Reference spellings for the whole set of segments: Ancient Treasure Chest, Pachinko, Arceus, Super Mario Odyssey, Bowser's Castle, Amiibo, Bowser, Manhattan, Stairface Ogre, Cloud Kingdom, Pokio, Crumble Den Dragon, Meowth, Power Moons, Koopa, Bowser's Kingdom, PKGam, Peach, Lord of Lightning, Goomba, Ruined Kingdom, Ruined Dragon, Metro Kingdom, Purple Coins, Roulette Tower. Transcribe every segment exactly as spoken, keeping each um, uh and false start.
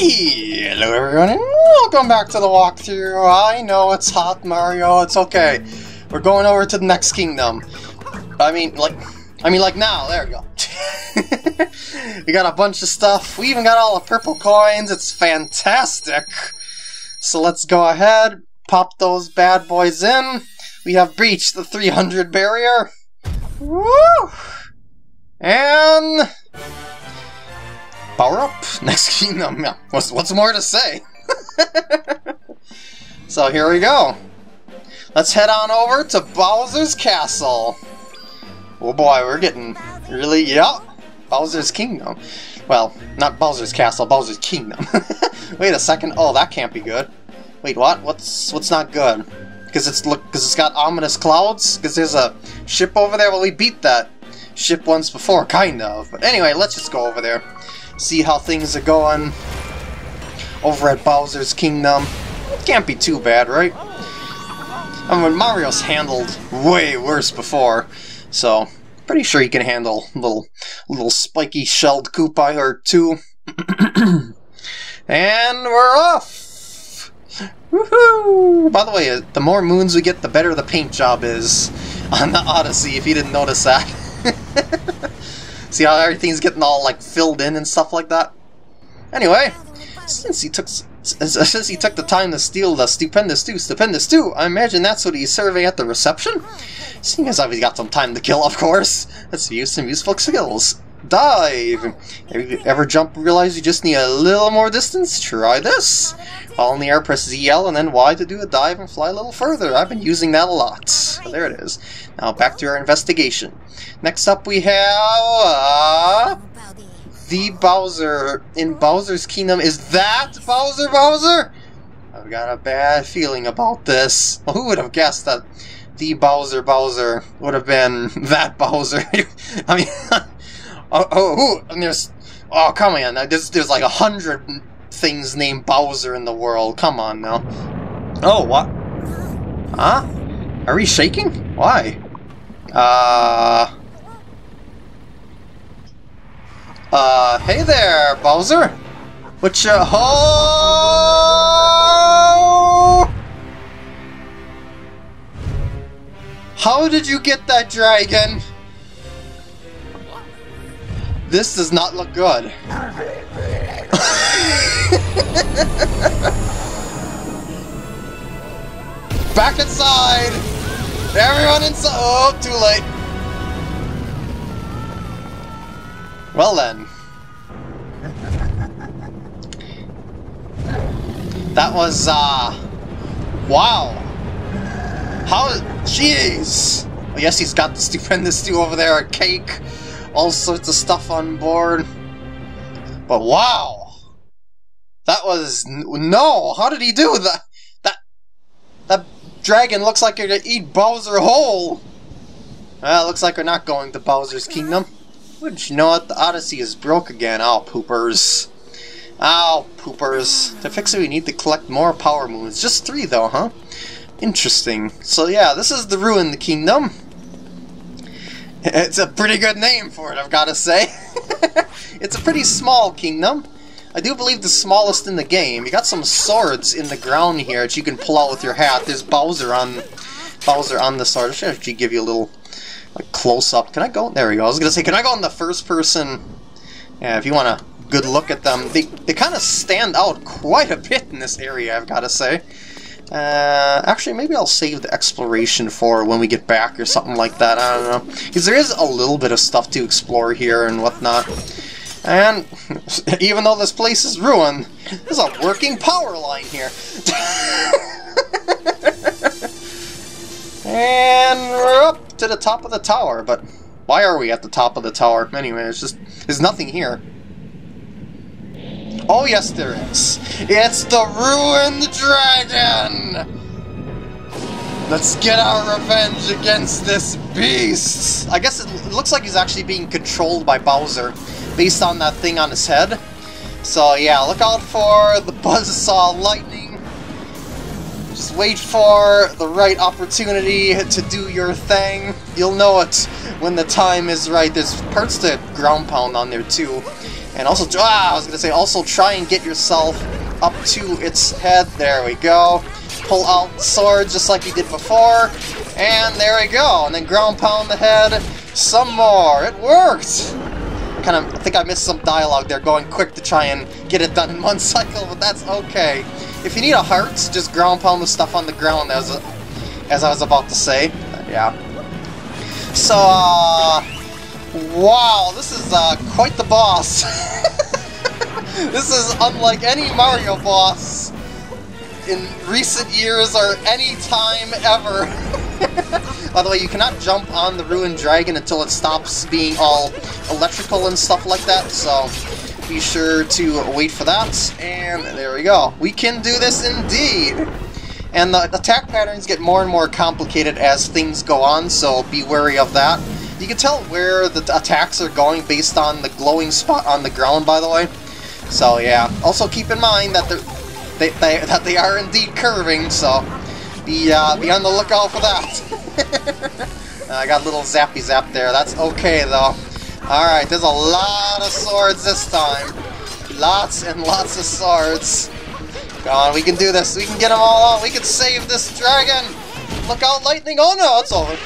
Yeah, hello everyone and welcome back to the walkthrough. I know it's hot, Mario, it's okay. We're going over to the next kingdom. I mean like I mean like now, there we go. We got a bunch of stuff. We even got all the purple coins, it's fantastic. So let's go ahead, pop those bad boys in. We have breached the three hundred barrier. Woo! And power up, next kingdom. Yeah. What's, what's more to say? So here we go. Let's head on over to Bowser's Castle. Oh boy, we're getting really, yeah, Bowser's Kingdom. Well, not Bowser's Castle, Bowser's Kingdom. Wait a second. Oh, that can't be good. Wait, what? What's what's not good? Because it's look, because it's got ominous clouds. Because there's a ship over there. Well, we beat that ship once before, kind of. But anyway, let's just go over there. See how things are going over at Bowser's Kingdom. It can't be too bad, right? I mean, Mario's handled way worse before, so pretty sure he can handle a little, little spiky shelled Koopa or two. And we're off! Woohoo! By the way, the more moons we get, the better the paint job is on the Odyssey, if you didn't notice that. See how everything's getting all like filled in and stuff like that? Anyway, since he took since he took the time to steal the stupendous stew, stupendous stew, I imagine that's what he's serving at the reception? Seeing as I've got some time to kill, of course. Let's use some useful skills. Dive! Ever jump realize you just need a little more distance? Try this. While in the air, press Z L and then Y to do a dive and fly a little further. I've been using that a lot. So there it is. Now back to our investigation. Next up we have... Uh, the Bowser in Bowser's Kingdom. Is that Bowser Bowser? I've got a bad feeling about this. Well, who would have guessed that the Bowser Bowser would have been that Bowser? I mean... Oh, oh, oh, and there's, oh, come on, there's, there's like a hundred things named Bowser in the world, come on now. Oh, what? Huh? Are we shaking? Why? Uh... Uh, hey there, Bowser! What's your, oh! How did you get that dragon? This does not look good. Back inside! Everyone inside! Oh, too late. Well then. That was, uh... wow. How... jeez! Well, yes, he's got the stupendous stew over there, a cake. All sorts of stuff on board, but wow, that was no. How did he do that? That that dragon looks like you're gonna eat Bowser whole. Well, looks like we're not going to Bowser's Kingdom. Wouldn't you know it? The Odyssey is broke again. Ow, poopers! Ow, poopers! To fix it, we need to collect more power moons. Just three, though, huh? Interesting. So yeah, this is the Ruined Kingdom. It's a pretty good name for it, I've got to say. It's a pretty small kingdom. I do believe the smallest in the game. You got some swords in the ground here that you can pull out with your hat. There's Bowser on Bowser on the sword. I should actually give you a little like, close-up. Can I go? There we go. I was going to say, can I go in the first person? Yeah, if you want a good look at them. They, they kind of stand out quite a bit in this area, I've got to say. Uh, actually, maybe I'll save the exploration for when we get back or something like that, I don't know. Because there is a little bit of stuff to explore here and whatnot. And, even though this place is ruined, there's a working power line here. And we're up to the top of the tower, but why are we at the top of the tower? Anyway, it's just, there's nothing here. Oh yes there is. It's the Ruined Dragon! Let's get our revenge against this beast! I guess it looks like he's actually being controlled by Bowser, based on that thing on his head. So yeah, look out for the Buzzsaw Lightning. Just wait for the right opportunity to do your thing. You'll know it when the time is right. There's parts to ground pound on there too. And also, ah, I was gonna say, also try and get yourself up to its head. There we go. Pull out the sword just like you did before. And there we go. And then ground pound the head some more. It worked! Kind of, I think I missed some dialogue there, going quick to try and get it done in one cycle, but that's okay. If you need a heart, just ground pound the stuff on the ground, as, a, as I was about to say. Yeah. So, uh, wow, this is uh, quite the boss. This is unlike any Mario boss in recent years or any time ever. By the way, you cannot jump on the Ruined Dragon until it stops being all electrical and stuff like that, so be sure to wait for that. And there we go. We can do this indeed! And the attack patterns get more and more complicated as things go on, so be wary of that. You can tell where the attacks are going based on the glowing spot on the ground, by the way. So yeah. Also keep in mind that they're They, they, that they are indeed curving, so be, uh, be on the lookout for that. uh, I got a little zappy zap there. That's okay, though. Alright, there's a lot of swords this time. Lots and lots of swords. Come on, we can do this. We can get them all out. We can save this dragon. Look out, lightning. Oh, no, it's over.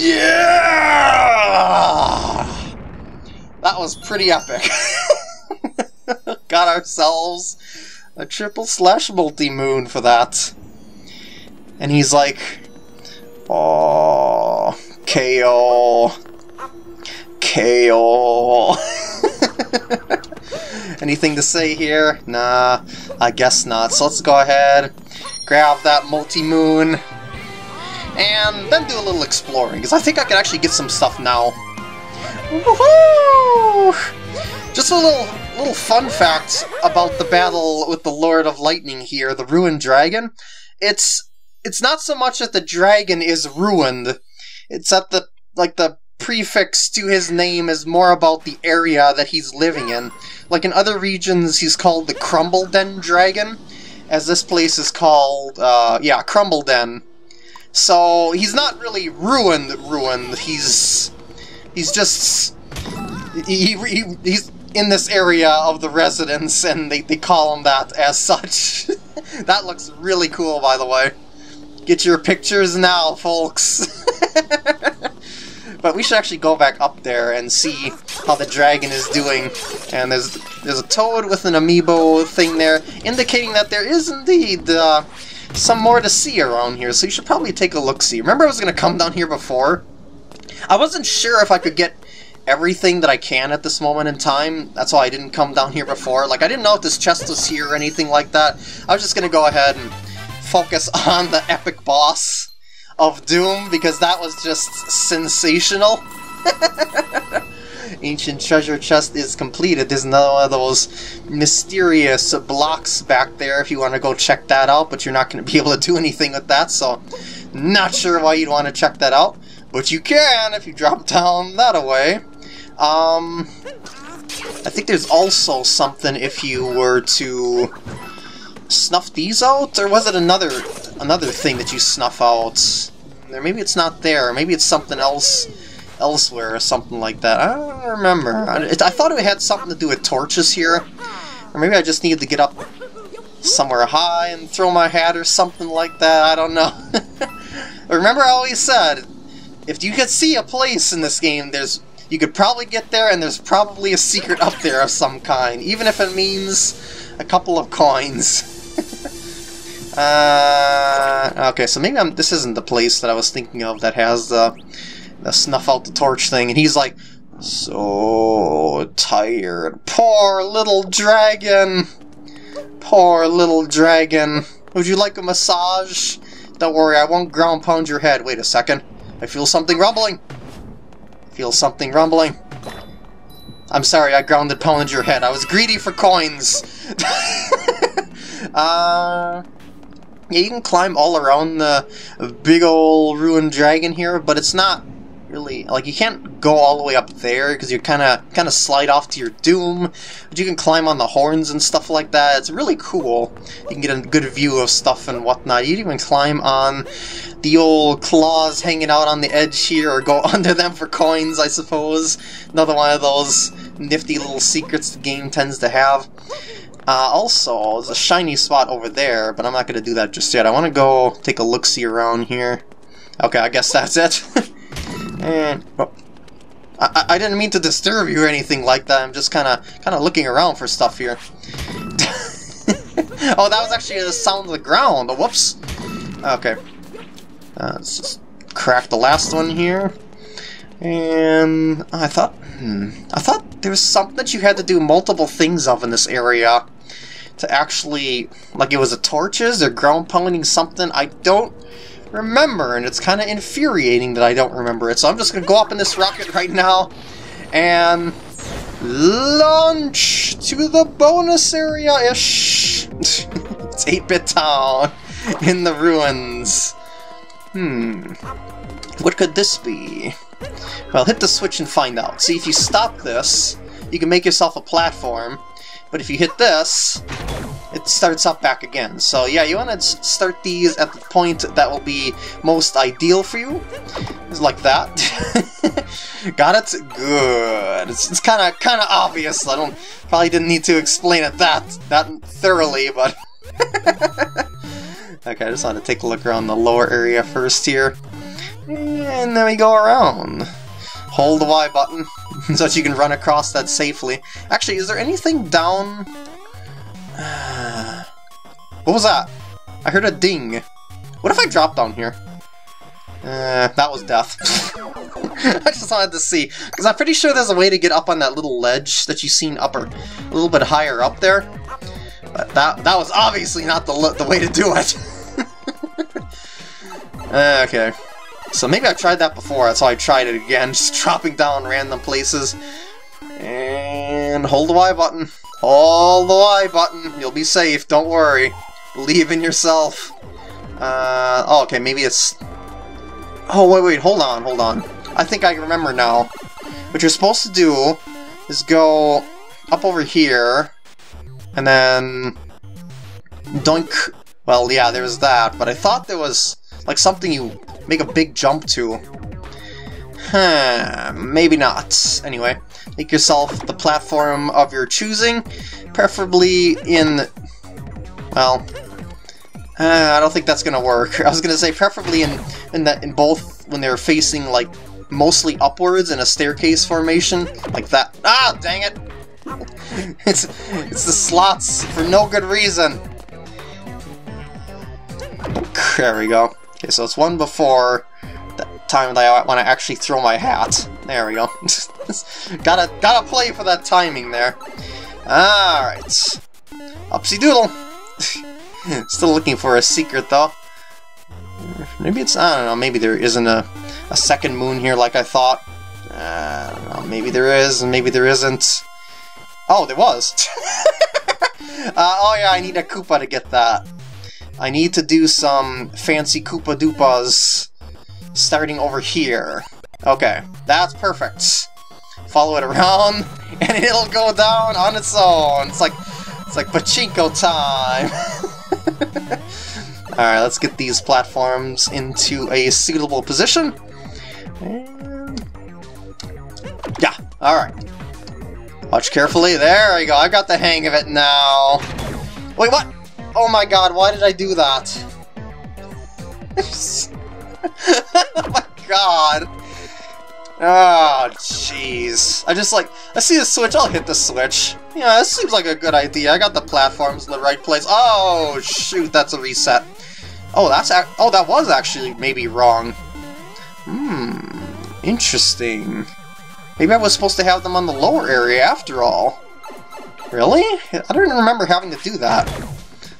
Yeah! That was pretty epic. Got ourselves a triple slash multi-moon for that. And he's like, oh, K O. K O. Anything to say here? Nah, I guess not. So let's go ahead, grab that multi-moon, and then do a little exploring, because I think I can actually get some stuff now. Woohoo! Just a little... little fun fact about the battle with the Lord of Lightning here, the Ruined Dragon. It's it's not so much that the dragon is ruined, it's that the like the prefix to his name is more about the area that he's living in. Like in other regions, he's called the Crumble Den Dragon, as this place is called uh, yeah, Crumble Den. So he's not really ruined, ruined. He's he's just he, he he's. in this area of the residence, and they, they call him that as such. That looks really cool, by the way. Get your pictures now, folks. But we should actually go back up there and see how the dragon is doing. And there's there's a toad with an amiibo thing there, indicating that there is indeed uh, some more to see around here, so you should probably take a look-see. Remember I was going to come down here before? I wasn't sure if I could get everything that I can at this moment in time. That's why I didn't come down here before. Like, I didn't know if this chest was here or anything like that. I was just gonna go ahead and focus on the epic boss of Doom, because that was just sensational. Ancient Treasure Chest is completed. There's another one of those mysterious blocks back there if you want to go check that out, but you're not going to be able to do anything with that, so not sure why you'd want to check that out. But you can if you drop down that-a-way. Um, I think there's also something if you were to snuff these out, or was it another another thing that you snuff out? Or maybe it's not there. Maybe it's something else elsewhere or something like that. I don't remember. I, it, I thought it had something to do with torches here, or maybe I just needed to get up somewhere high and throw my hat or something like that. I don't know. Remember, I always said, if you could see a place in this game, there's you could probably get there, and there's probably a secret up there of some kind, even if it means a couple of coins. uh, okay, so maybe I'm, this isn't the place that I was thinking of that has the, the snuff out the torch thing, and he's like, so tired. Poor little dragon. Poor little dragon. Would you like a massage? Don't worry, I won't ground pound your head. Wait a second. I feel something rumbling! I feel something rumbling. I'm sorry, I grounded pounded your head. I was greedy for coins! uh, yeah, you can climb all around the big ol' Ruined Dragon here, but it's not really... Like, you can't go all the way up there because you kind of kind of slide off to your doom, but you can climb on the horns and stuff like that. It's really cool. You can get a good view of stuff and whatnot. You can even climb on the old claws hanging out on the edge here, or go under them for coins, I suppose. Another one of those nifty little secrets the game tends to have. Uh, also, there's a shiny spot over there, but I'm not going to do that just yet. I want to go take a look-see around here. Okay, I guess that's it. And, oh. I, I didn't mean to disturb you or anything like that. I'm just kind of kind of looking around for stuff here. Oh, that was actually the sound of the ground. Oh, whoops. Okay. Uh, let's just crack the last one here. And I thought, hmm, I thought there was something that you had to do multiple things of in this area to actually, like it was a torches or ground pounding something. I don't remember, and it's kind of infuriating that I don't remember it. So I'm just gonna go up in this rocket right now and launch to the bonus area-ish. It's eight bit Town in the ruins. Hmm, what could this be? Well, hit the switch and find out. See, if you stop this, you can make yourself a platform, but if you hit this, it starts up back again. So yeah, you want to start these at the point that will be most ideal for you. Just like that. Got it? Good. It's, it's kind of kind of obvious. I don't probably didn't need to explain it that that thoroughly, but okay, I just want to take a look around the lower area first here. And then we go around. Hold the Y button so that you can run across that safely. Actually, is there anything down? What was that? I heard a ding. What if I drop down here? Uh, that was death. I just wanted to see, because I'm pretty sure there's a way to get up on that little ledge that you've seen upper, a little bit higher up there. But that that was obviously not the the way to do it. Okay. So maybe I've tried that before, that's why I tried it again, just dropping down random places. And hold the Y button. Hold the Y button. You'll be safe, don't worry. Believe in yourself. Uh, oh, okay, maybe it's... Oh, wait, wait, hold on, hold on. I think I remember now. What you're supposed to do is go up over here, and then... Dunk. Well, yeah, there was that, but I thought there was, like, something you... make a big jump to. Huh, maybe not. Anyway, make yourself the platform of your choosing, preferably in, well, uh, I don't think that's gonna work. I was gonna say preferably in in that in both when they're facing like mostly upwards in a staircase formation like that. Ah, dang it! it's it's the slots for no good reason. There we go. Okay, so it's one before the time that I want to actually throw my hat. There we go. gotta, gotta play for that timing there. Alright. Upsy doodle. Still looking for a secret, though. Maybe it's, I don't know, maybe there isn't a, a second moon here like I thought. Uh, I don't know, maybe there is, and maybe there isn't. Oh, there was. uh, oh yeah, I need a Koopa to get that. I need to do some fancy Koopa Doopas starting over here. Okay, that's perfect. Follow it around, and it'll go down on its own. It's like, it's like pachinko time. Alright, let's get these platforms into a suitable position. And... yeah, alright. Watch carefully. There we go. I got the hang of it now. Wait, what? Oh my god, why did I do that? Oh my god. Oh, jeez. I just like, I see the switch, I'll hit the switch. Yeah, this seems like a good idea. I got the platforms in the right place. Oh, shoot, that's a reset. Oh, that's, ac oh, that was actually maybe wrong. Hmm, interesting. Maybe I was supposed to have them on the lower area after all. Really? I don't remember having to do that.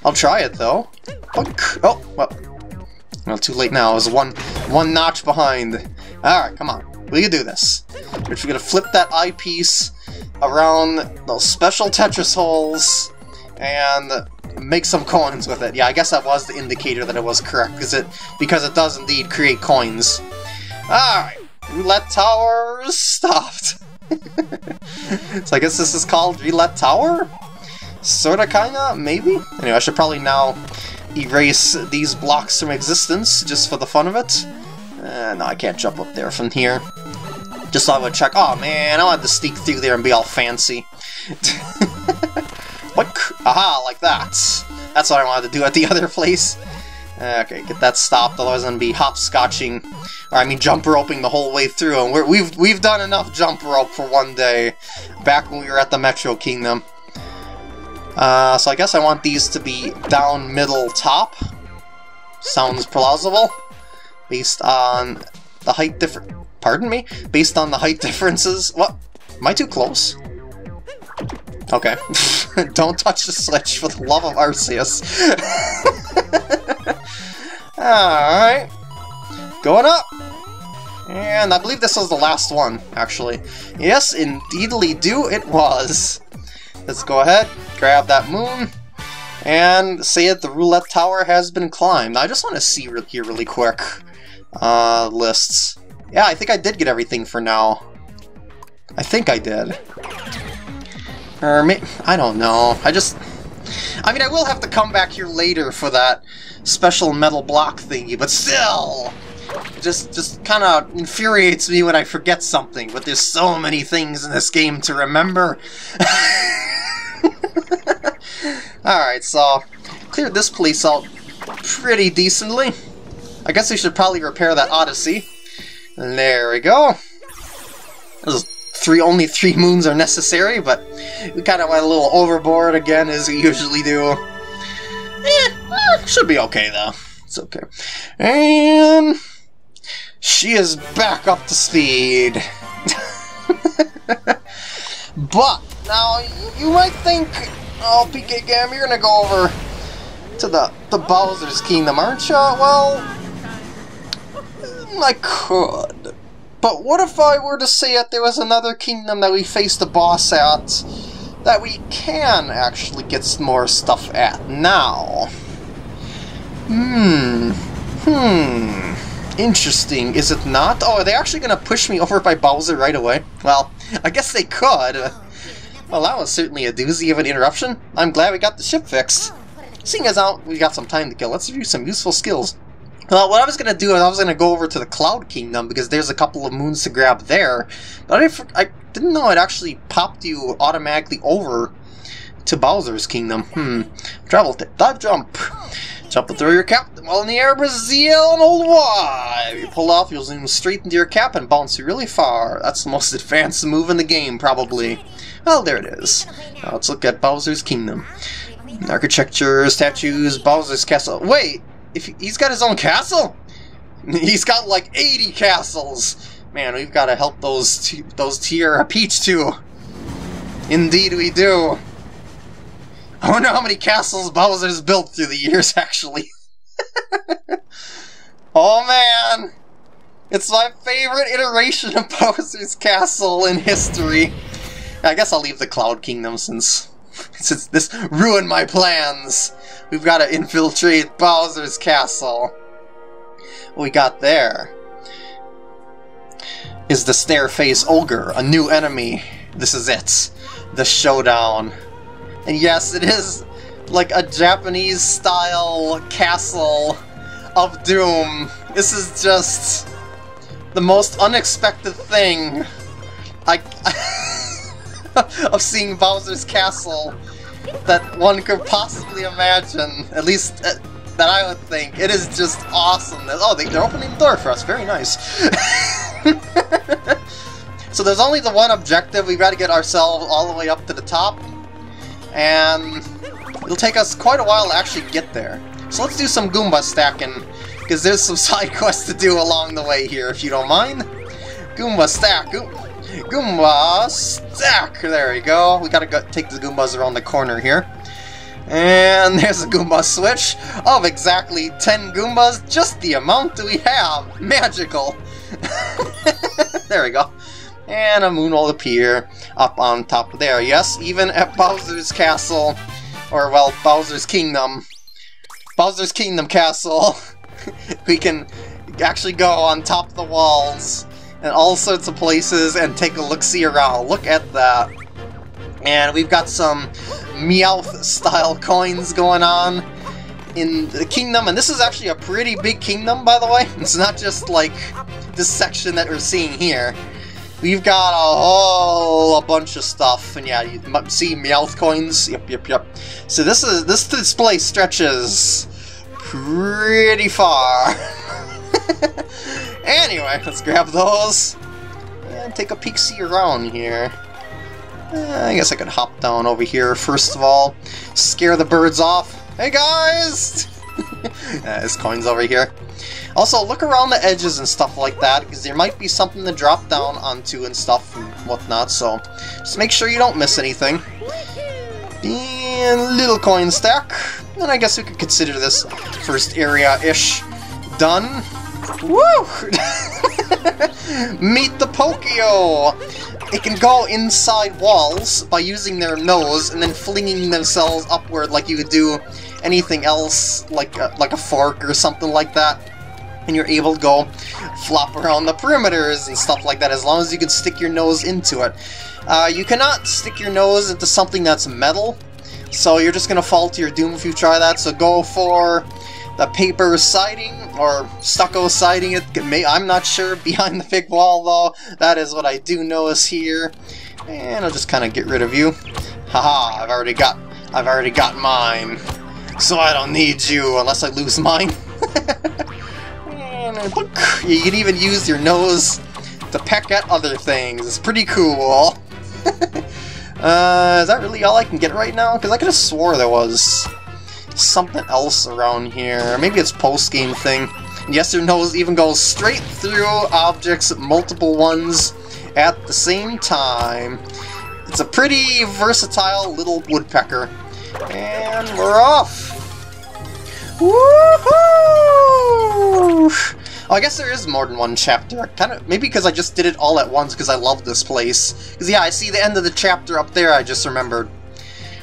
I'll try it though. Oh, well, well, too late now. I was one, one notch behind. All right, come on, we can do this. We're just gonna flip that eyepiece around those special Tetris holes and make some coins with it. Yeah, I guess that was the indicator that it was correct, because it because it does indeed create coins. All right, Roulette Tower is stopped. So I guess this is called Roulette Tower? Sorta, kinda, maybe? Anyway, I should probably now erase these blocks from existence, just for the fun of it. Uh, no, I can't jump up there from here. Just thought I would check. Oh man, I wanted to sneak through there and be all fancy. What? Aha, like that. That's what I wanted to do at the other place. Uh, okay, get that stopped, otherwise I'm going to be hopscotching, or I mean jump roping the whole way through, and we're, we've we've done enough jump rope for one day, back when we were at the Metro Kingdom. Uh, so I guess I want these to be down, middle, top. Sounds plausible. Based on the height difference. Pardon me? Based on the height differences. What? Am I too close? Okay. Don't touch the switch for the love of Arceus. Alright. Going up! And I believe this was the last one, actually. Yes, indeedly do it was. Let's go ahead, grab that moon, and say that the Roulette Tower has been climbed. Now, I just want to see re here really quick. Uh, lists. Yeah, I think I did get everything for now. I think I did. Or maybe, I don't know. I just... I mean, I will have to come back here later for that special metal block thingy, but still! It just, just kind of infuriates me when I forget something, but there's so many things in this game to remember. Alright, so... cleared this place out pretty decently. I guess we should probably repair that Odyssey. There we go. Those three, only three moons are necessary, but we kind of went a little overboard again, as we usually do. Eh, eh, should be okay, though. It's okay. And... she is back up to speed. But, now, you might think, oh, PKGam, you're gonna go over to the, the Bowser's Kingdom, aren't you? Well... I could, but what if I were to say that there was another kingdom that we faced the boss at that we can actually get some more stuff at now? Hmm. Hmm. Interesting, is it not? Oh, are they actually going to push me over by Bowser right away? Well, I guess they could. Well, that was certainly a doozy of an interruption. I'm glad we got the ship fixed. Seeing as out, we got some time to kill, let's review some useful skills. Well, what I was going to do is I was going to go over to the Cloud Kingdom, because there's a couple of moons to grab there, but I, I didn't know it actually popped you automatically over to Bowser's Kingdom. Hmm. Travel tip. Dive jump. Jump and throw your cap while in the air, Brazil, and hold wide. You pull off, you'll zoom straight into your cap and bounce you really far. That's the most advanced move in the game, probably. Well, there it is. Now let's look at Bowser's Kingdom. Architecture, statues, Bowser's Castle. Wait! If he's got his own castle? He's got like eighty castles! Man, we've got to help those t those Tiara Peach too. Indeed we do. I wonder how many castles Bowser's built through the years, actually. Oh man! It's my favorite iteration of Bowser's Castle in history. I guess I'll leave the Cloud Kingdom since... since this ruined my plans. We've got to infiltrate Bowser's Castle. What we got there is the Stairface Ogre, a new enemy. This is it, the showdown. And yes, it is like a Japanese-style castle of doom. This is just the most unexpected thing I... of seeing Bowser's Castle that one could possibly imagine, at least uh, that I would think. It is just awesome. Oh, they're opening the door for us. Very nice. So there's only the one objective. We've got to get ourselves all the way up to the top, and it'll take us quite a while to actually get there. So let's do some Goomba stacking, because there's some side quests to do along the way here, if you don't mind. Goomba stack. Goomba. Goomba stack! There we go. We gotta go take the Goombas around the corner here. And there's a Goomba switch of exactly ten Goombas, just the amount that we have. Magical! There we go. And a moon will appear up on top of there. Yes, even at Bowser's Castle, or well, Bowser's Kingdom. Bowser's Kingdom Castle. We can actually go on top of the walls and all sorts of places and take a look-see around. Look at that. And we've got some Meowth-style coins going on in the kingdom, and this is actually a pretty big kingdom, by the way. It's not just, like, this section that we're seeing here. We've got a whole a bunch of stuff, and yeah, you see Meowth coins. Yep, yep, yep. So this is this display stretches pretty far. Anyway, let's grab those and take a peek-see around here. Uh, I guess I could hop down over here first of all, scare the birds off. Hey guys! uh, there's coins over here. Also, look around the edges and stuff like that, because there might be something to drop down onto and stuff and whatnot, so just make sure you don't miss anything. And little coin stack. And I guess we could consider this first area-ish done. Woo! Meet the Pokio! It can go inside walls by using their nose and then flinging themselves upward like you would do anything else, like a, like a fork or something like that. And you're able to go flop around the perimeters and stuff like that, as long as you can stick your nose into it. Uh, you cannot stick your nose into something that's metal, so you're just going to fall to your doom if you try that, so go for the paper siding, or stucco siding, it may, I'm not sure, behind the big wall though. That is what I do notice here. And I'll just kind of get rid of you. Haha, I've already got, I've already got mine. So I don't need you, unless I lose mine. And look, you can even use your nose to peck at other things. It's pretty cool. uh, is that really all I can get right now? Because I could have swore there was something else around here. Maybe it's post-game thing. Yes, your nose even goes straight through objects, multiple ones at the same time. It's a pretty versatile little woodpecker. And we're off! Woohoo! Oh, I guess there is more than one chapter. Kind of, maybe because I just did it all at once because I love this place. Because yeah, I see the end of the chapter up there, I just remembered.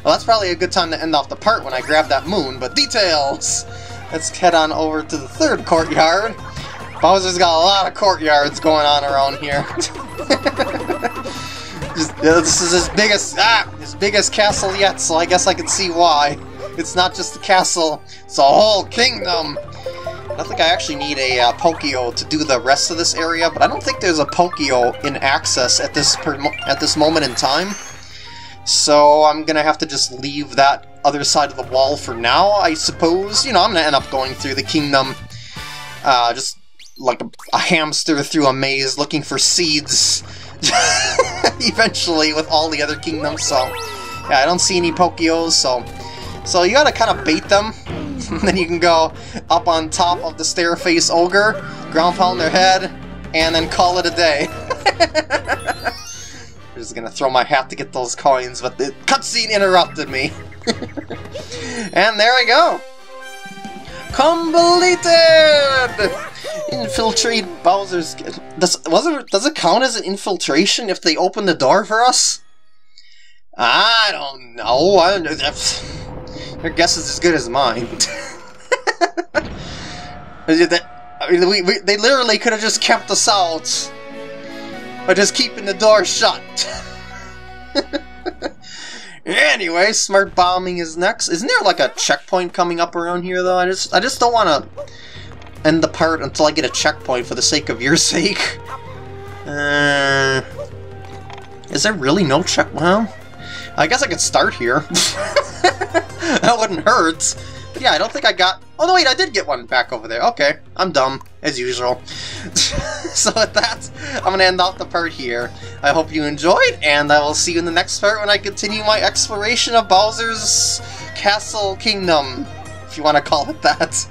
Well, that's probably a good time to end off the part when I grab that moon, but details! Let's head on over to the third courtyard. Bowser's got a lot of courtyards going on around here. Just, this is his biggest, ah, his biggest castle yet, so I guess I can see why. It's not just a castle, it's a whole kingdom! I think I actually need a uh, Pokio to do the rest of this area, but I don't think there's a Pokio in access at this, per mo at this moment in time. So I'm gonna have to just leave that other side of the wall for now, I suppose. You know, I'm gonna end up going through the kingdom, uh, just like a, a hamster through a maze looking for seeds, eventually, with all the other kingdoms, so yeah, I don't see any Pokios, so so you gotta kind of bait them, and then you can go up on top of the Stairface Ogre, ground pound their head, and then call it a day. I'm just gonna throw my hat to get those coins, but the cutscene interrupted me. And there we go! Completed! Infiltrate Bowser's... Does, was it, does it count as an infiltration if they open the door for us? I don't know. I don't know. Your guess is as good as mine. I mean, we, we, they literally could have just kept us out. By just keeping the door shut. Anyway, smart bombing is next. Isn't there like a checkpoint coming up around here though? I just I just don't wanna end the part until I get a checkpoint for the sake of your sake. Uh, is there really no check? Well, I guess I could start here. That wouldn't hurt. But yeah, I don't think I got... Oh no, wait, I did get one back over there. Okay, I'm dumb, as usual. So with that, I'm going to end off the part here. I hope you enjoyed, and I will see you in the next part when I continue my exploration of Bowser's Castle Kingdom, if you want to call it that.